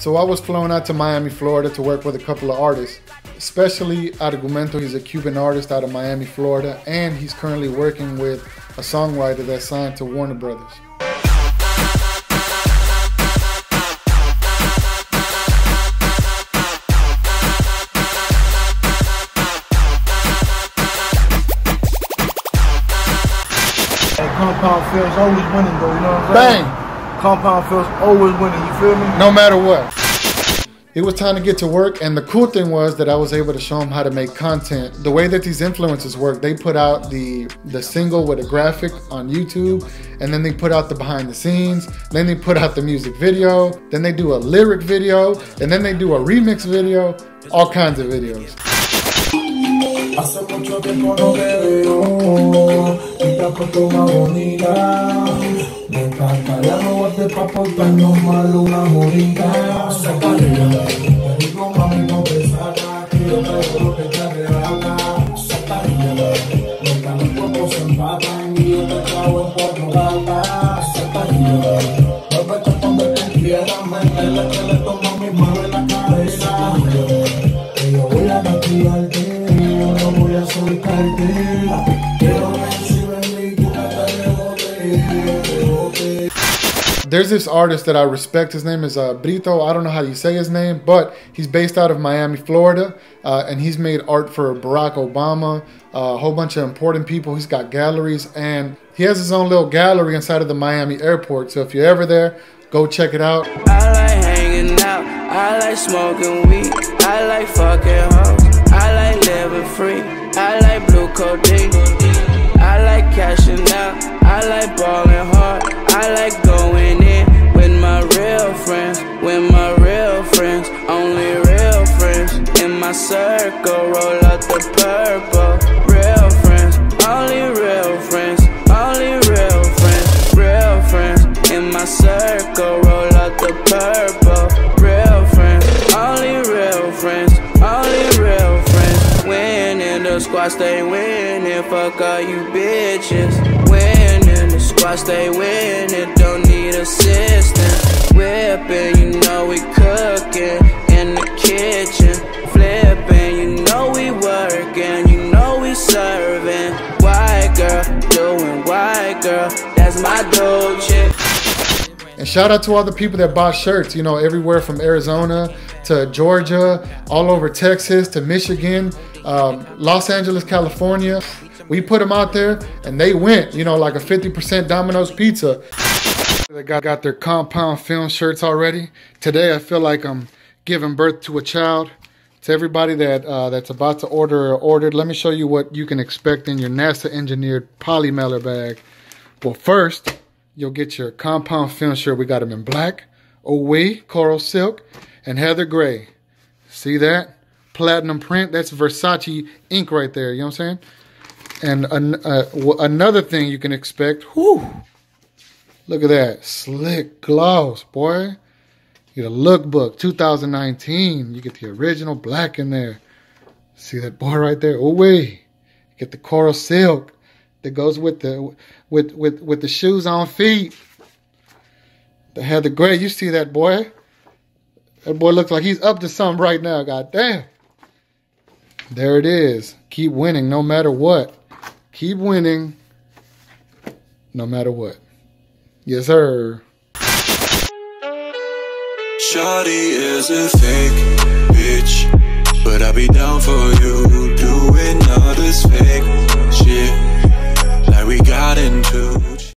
So I was flown out to Miami, Florida to work with a couple of artists, especially Argumento. He's a Cuban artist out of Miami, Florida, and he's currently working with a songwriter that's signed to Warner Brothers. Compound Films always winning though, you know what I'm saying? Bang! Compound Films always winning, you feel me? No matter what. It was time to get to work, and the cool thing was that I was able to show them how to make content. The way that these influencers work, they put out the single with a graphic on YouTube, and then they put out the behind the scenes, then they put out the music video, then they do a lyric video, and then they do a remix video, all kinds of videos. There's this artist that I respect. His name is Britto. I don't know how you say his name, but he's based out of Miami, Florida, and he's made art for Barack Obama, a whole bunch of important people. He's got galleries, and he has his own little gallery inside of the Miami airport. So if you're ever there, go check it out. I like hanging out. I like smoking weed. I like fucking hoes. I like living free. I like blue codeine. I like cashing out. I like balling hard. I like going in with my real friends, only real friends. In my circle, roll out the purple. Real friends, only real friends, real friends. In my circle, roll out the purple. Real friends, only real friends, When in the squad, stay winning, fuck all you bitches. Watch they win, it don't need assistance. Whipping, you know we cooking in the kitchen. Flipping, you know we working, you know we serving. White girl, doing white girl, that's my doja. And shout out to all the people that bought shirts, you know, everywhere from Arizona to Georgia, all over Texas to Michigan, Los Angeles, California. We put them out there, and they went, you know, like a 50% Domino's Pizza. They got their Compound Film shirts already. Today, I feel like I'm giving birth to a child. To everybody that that's about to order or ordered, let me show you what you can expect in your NASA-engineered poly mailer bag. Well, first, you'll get your Compound Film shirt. We got them in black, OE, coral silk, and heather gray. See that? Platinum print. That's Versace ink right there, you know what I'm saying? And another thing you can expect, whew, look at that, slick gloss, boy. You get a lookbook, 2019. You get the original black in there. See that boy right there? Ooh wee. You get the coral silk that goes with the with the shoes on feet. The heather gray, you see that boy? That boy looks like he's up to something right now, goddamn. There it is. Keep winning no matter what. Keep winning, no matter what. Yes, sir. Shawty is a fake bitch, but I be down for